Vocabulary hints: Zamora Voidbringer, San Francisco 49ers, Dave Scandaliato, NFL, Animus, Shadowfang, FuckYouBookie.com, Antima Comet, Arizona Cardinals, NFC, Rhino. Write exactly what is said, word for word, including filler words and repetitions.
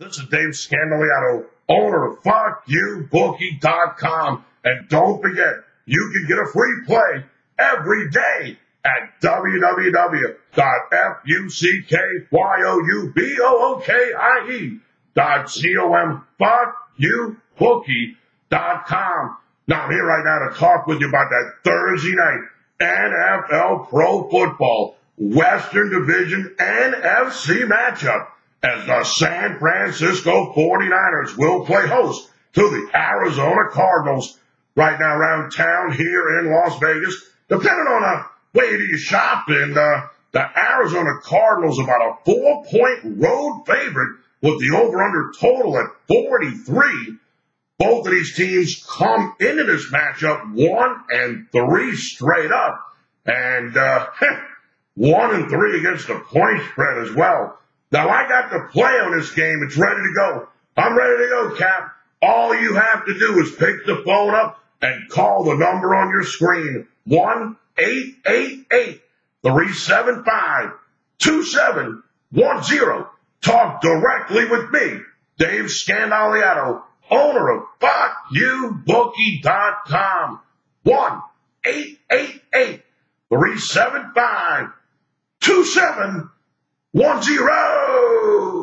This is Dave Scandaliato, owner of Fuck You Bookie dot com. And don't forget, you can get a free play every day at w w w dot fuck you bookie dot com. Fuck You Bookie dot com. Now, I'm here right now to talk with you about that Thursday night N F L Pro Football Western Division N F C matchup, as the San Francisco forty-niners will play host to the Arizona Cardinals. Right now around town here in Las Vegas, depending on uh, where you shop, and uh, the Arizona Cardinals about a four-point road favorite with the over-under total at forty-three. Both of these teams come into this matchup one and three straight up, and uh, one and three against the point spread as well. Now, I got the play on this game. It's ready to go. I'm ready to go, Cap. All you have to do is pick the phone up and call the number on your screen, one eight eight eight, three seven five, two seven one zero. Talk directly with me, Dave Scandaliato, owner of Fuck You Bookie dot com, one eight eight eight, three seven five, two seven one zero.